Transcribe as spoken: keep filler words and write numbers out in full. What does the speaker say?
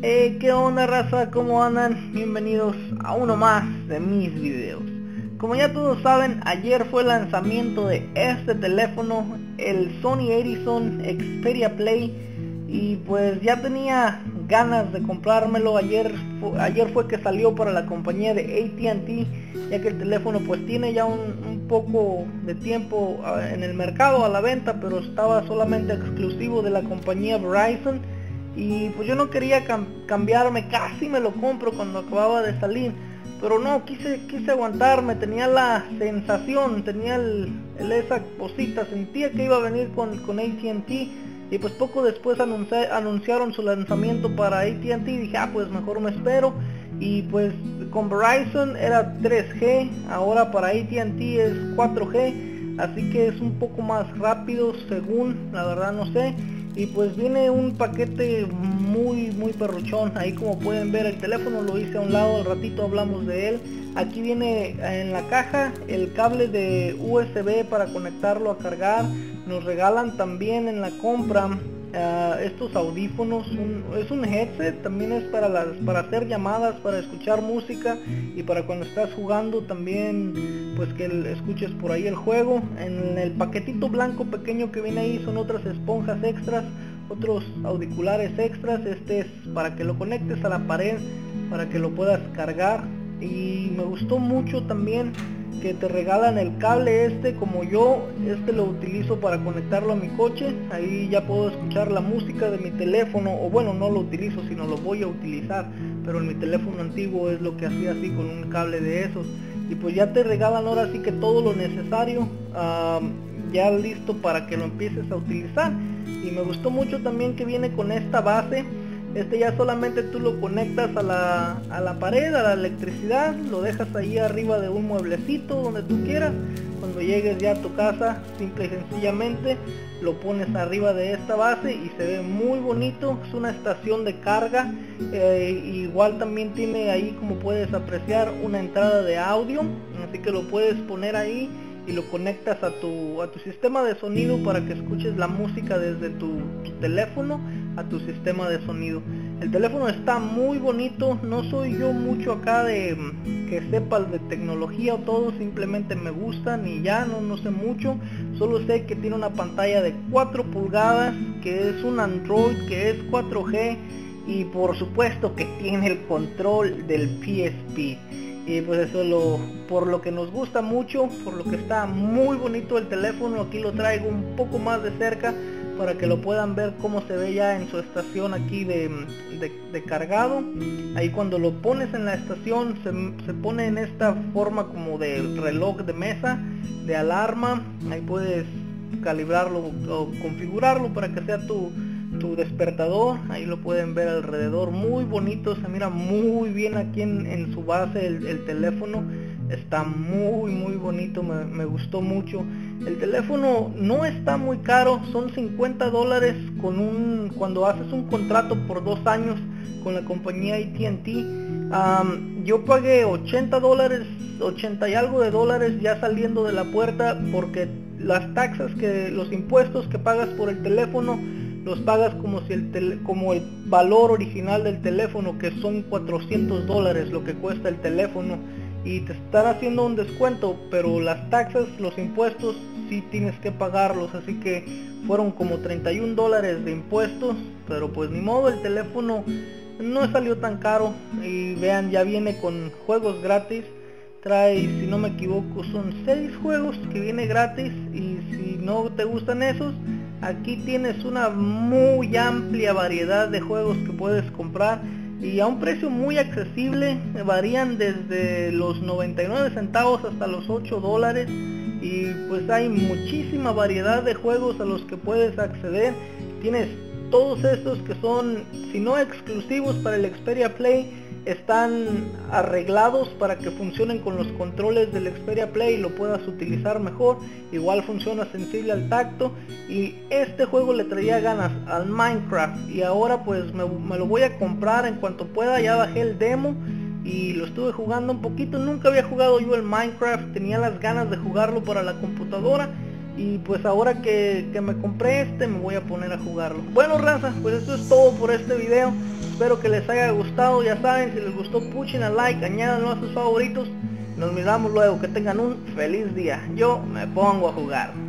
Eh, ¿Qué onda, raza? ¿Cómo andan? Bienvenidos a uno más de mis videos. Como ya todos saben, ayer fue el lanzamiento de este teléfono, el Sony Ericsson Xperia Play. Y pues ya tenía ganas de comprármelo. Ayer, fu ayer fue que salió para la compañía de A T and T, ya que el teléfono pues tiene ya un, un poco de tiempo uh, en el mercado a la venta, pero estaba solamente exclusivo de la compañía Verizon. Y pues yo no quería cam cambiarme, casi me lo compro cuando acababa de salir, pero no, quise, quise aguantarme, tenía la sensación, tenía el, el, esa cosita, sentía que iba a venir con, con A T and T. Y pues poco después anuncia, anunciaron su lanzamiento para A T and T y dije, ah, pues mejor me espero. Y pues con Verizon era tres G, ahora para A T and T es cuatro G, así que es un poco más rápido según, la verdad no sé. Y pues viene un paquete muy muy perruchón. Ahí como pueden ver el teléfono lo hice a un lado, al ratito hablamos de él. Aquí viene en la caja el cable de U S B para conectarlo a cargar. Nos regalan también en la compra uh, estos audífonos, un, es un headset, también es para, las, para hacer llamadas, para escuchar música y para cuando estás jugando también, pues que escuches por ahí el juego. En el paquetito blanco pequeño que viene ahí son otras esponjas extras, otros auriculares extras. Este es para que lo conectes a la pared, para que lo puedas cargar. Y me gustó mucho también que te regalan el cable este, como yo este lo utilizo para conectarlo a mi coche. Ahí ya puedo escuchar la música de mi teléfono, o bueno, no lo utilizo, sino lo voy a utilizar, pero en mi teléfono antiguo es lo que hacía, así con un cable de esos. Y pues ya te regalan ahora sí que todo lo necesario, um, ya listo para que lo empieces a utilizar. Y me gustó mucho también que viene con esta base. Este ya solamente tú lo conectas a la, a la pared, a la electricidad, lo dejas ahí arriba de un mueblecito, donde tú quieras. Cuando llegues ya a tu casa, simple y sencillamente lo pones arriba de esta base y se ve muy bonito. Es una estación de carga, eh, igual también tiene ahí, como puedes apreciar, una entrada de audio, así que lo puedes poner ahí y lo conectas a tu, a tu sistema de sonido para que escuches la música desde tu, tu teléfono a tu sistema de sonido. El teléfono está muy bonito, no soy yo mucho acá de que sepas de tecnología o todo, simplemente me gustan y ya, no, no sé mucho, solo sé que tiene una pantalla de cuatro pulgadas, que es un Android, que es cuatro G y por supuesto que tiene el control del P S P. Y pues eso lo, por lo que nos gusta mucho, por lo que está muy bonito el teléfono. Aquí lo traigo un poco más de cerca para que lo puedan ver cómo se ve ya en su estación aquí de, de, de cargado. Ahí cuando lo pones en la estación se, se pone en esta forma como de reloj de mesa, de alarma. Ahí puedes calibrarlo o configurarlo para que sea tu... tu despertador. Ahí lo pueden ver alrededor, muy bonito, se mira muy bien aquí en, en su base. El, el teléfono está muy muy bonito, me, me gustó mucho. El teléfono no está muy caro, son cincuenta dólares con un, cuando haces un contrato por dos años con la compañía A T and T. Um, yo pagué ochenta dólares, ochenta y algo de dólares ya saliendo de la puerta, porque las taxas, que los impuestos que pagas por el teléfono los pagas como si el tele, como el valor original del teléfono, que son cuatrocientos dólares lo que cuesta el teléfono, y te están haciendo un descuento, pero las taxas, los impuestos sí tienes que pagarlos, así que fueron como treinta y un dólares de impuestos, pero pues ni modo, el teléfono no salió tan caro. Y vean, ya viene con juegos gratis, trae, si no me equivoco, son seis juegos que viene gratis, y si no te gustan esos, aquí tienes una muy amplia variedad de juegos que puedes comprar y a un precio muy accesible. Varían desde los noventa y nueve centavos hasta los ocho dólares, y pues hay muchísima variedad de juegos a los que puedes acceder. Tienes todos estos que son, si no exclusivos para el Xperia Play, están arreglados para que funcionen con los controles del Xperia Play y lo puedas utilizar mejor. Igual funciona sensible al tacto, y este juego le traía ganas al Minecraft y ahora pues me, me lo voy a comprar en cuanto pueda. Ya bajé el demo y lo estuve jugando un poquito, nunca había jugado yo el Minecraft, tenía las ganas de jugarlo para la computadora. Y pues ahora que, que me compré este, me voy a poner a jugarlo. Bueno, raza, pues esto es todo por este video. Espero que les haya gustado. Ya saben, si les gustó, puchen a like, añádanlo a sus favoritos. Nos miramos luego. Que tengan un feliz día. Yo me pongo a jugar.